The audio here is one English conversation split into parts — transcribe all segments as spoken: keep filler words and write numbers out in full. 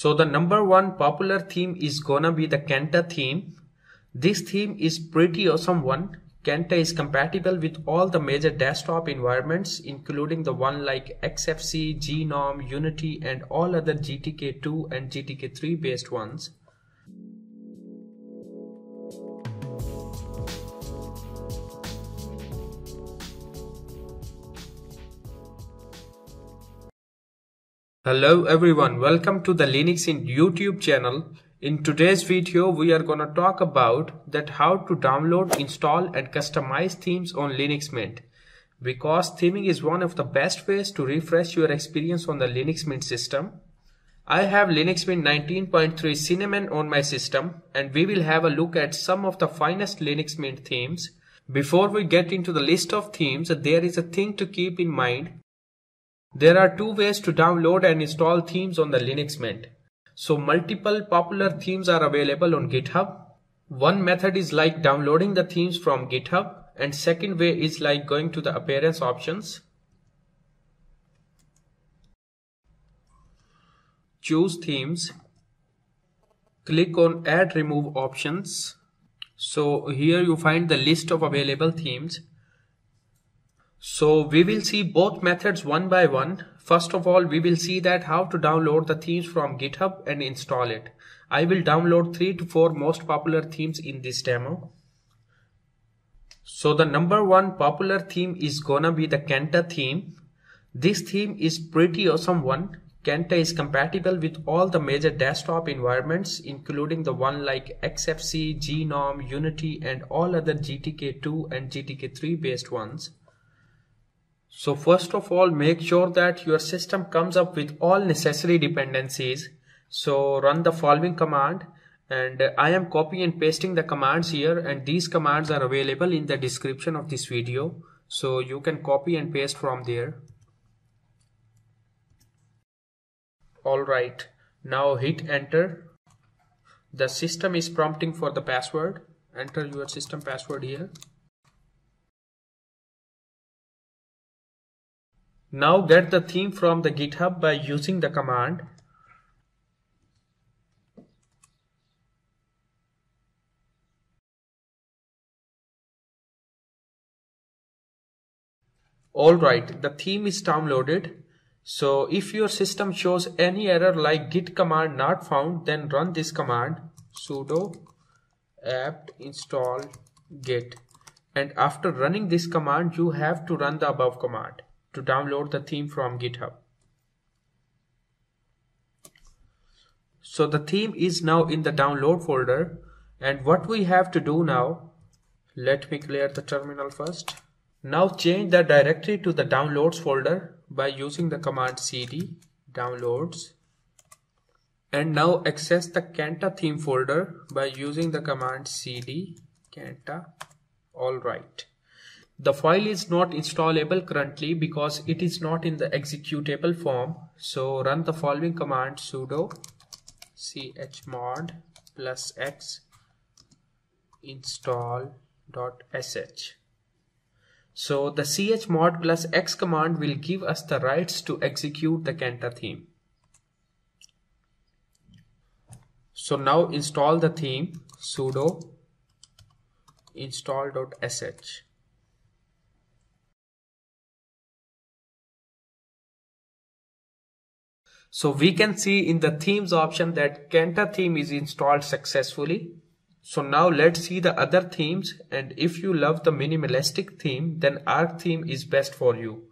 So the number one popular theme is gonna be the Kenta theme. This theme is pretty awesome one. Kenta is compatible with all the major desktop environments, including the one like X F C E, Gnome, Unity, and all other G T K two and G T K three based ones. Hello everyone, welcome to the Linux in YouTube channel. In today's video we are gonna talk about that how to download, install and customize themes on Linux Mint, because theming is one of the best ways to refresh your experience on the Linux Mint system. I have Linux Mint nineteen point three Cinnamon on my system and we will have a look at some of the finest Linux Mint themes. Before we get into the list of themes, there is a thing to keep in mind. There are two ways to download and install themes on the Linux Mint. So multiple popular themes are available on GitHub. One method is like downloading the themes from GitHub, and second way is like going to the appearance options. Choose themes. Click on add remove options. So here you find the list of available themes. So we will see both methods one by one. First of all, we will see that how to download the themes from GitHub and install it. I will download three to four most popular themes in this demo. So the number one popular theme is gonna be the Kenta theme. This theme is pretty awesome one. Kenta is compatible with all the major desktop environments, including the one like X F C E, Gnome, Unity, and all other G T K two and G T K three based ones. So first of all, make sure that your system comes up with all necessary dependencies. So run the following command, and I am copying and pasting the commands here, and these commands are available in the description of this video. So you can copy and paste from there. Alright, now hit enter. The system is prompting for the password. Enter your system password here. Now get the theme from the GitHub by using the command. Alright, the theme is downloaded. So if your system shows any error like git command not found, then run this command sudo apt install git, and after running this command you have to run the above command to download the theme from GitHub. So the theme is now in the download folder, and what we have to do now, let me clear the terminal first. Now change the directory to the downloads folder by using the command cd downloads, and now access the Kenta theme folder by using the command cd Kenta. Alright. The file is not installable currently because it is not in the executable form. So run the following command sudo chmod plus x install.sh. So the chmod plus x command will give us the rights to execute the Kenta theme. So now install the theme sudo install.sh. So we can see in the themes option that Kenta theme is installed successfully. So now let's see the other themes, and if you love the minimalistic theme, then Arc theme is best for you.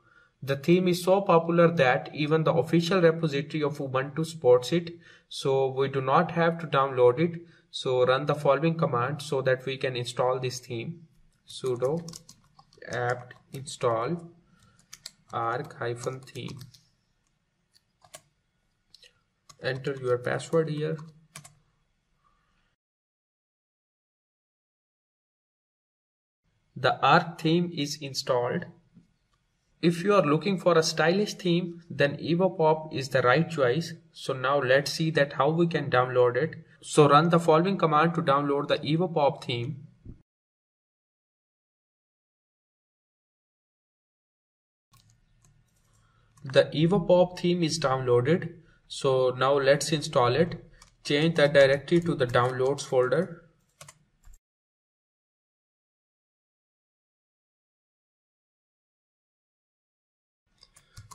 The theme is so popular that even the official repository of Ubuntu supports it, so we do not have to download it. So run the following command so that we can install this theme sudo apt install arc-theme. Enter your password here. The Arc theme is installed. If you are looking for a stylish theme, then EvoPop is the right choice. So now let's see that how we can download it. So run the following command to download the EvoPop theme. The EvoPop theme is downloaded. So now let's install it. Change the directory to the downloads folder.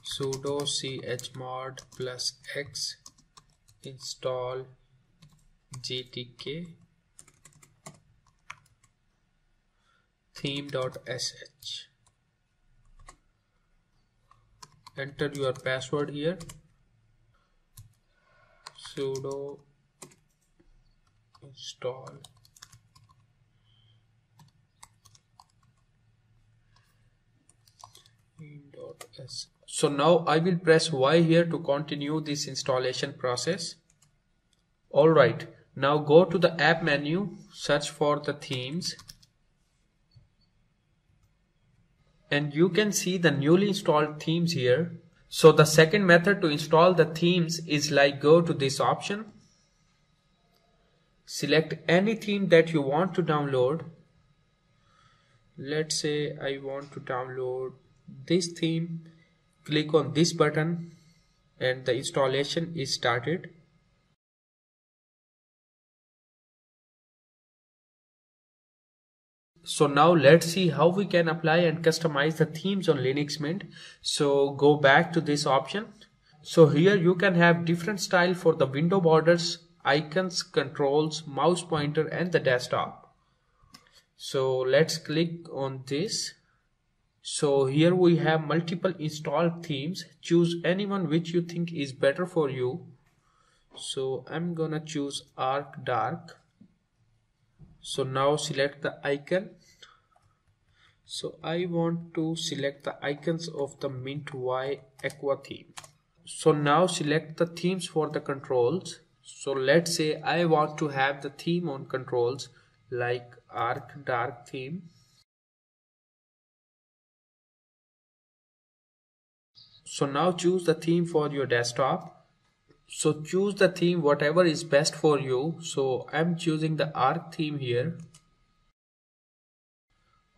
Sudo chmod plus x install G T K theme dot S H. Enter your password here. Sudo install theme dot S H. So now I will press Y here to continue this installation process. Alright, now go to the app menu, search for the themes, and you can see the newly installed themes here. So the second method to install the themes is like go to this option, select any theme that you want to download. Let's say I want to download this theme. Click on this button and the installation is started. So now let's see how we can apply and customize the themes on Linux Mint. So go back to this option. So here you can have different style for the window borders, icons, controls, mouse pointer and the desktop. So let's click on this. So here we have multiple installed themes. Choose any one which you think is better for you. So I'm gonna choose Arc Dark. So now select the icon. So I want to select the icons of the Mint Y Aqua theme. So now select the themes for the controls. So let's say I want to have the theme on controls like Arc Dark theme. So now choose the theme for your desktop. So choose the theme whatever is best for you. So I'm choosing the Arc theme here.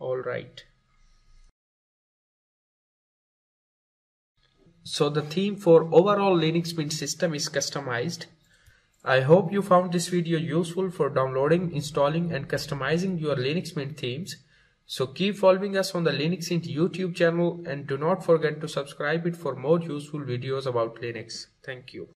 Alright. So the theme for overall Linux Mint system is customized. I hope you found this video useful for downloading, installing and customizing your Linux Mint themes. So keep following us on the Linux Mint YouTube channel and do not forget to subscribe it for more useful videos about Linux. Thank you.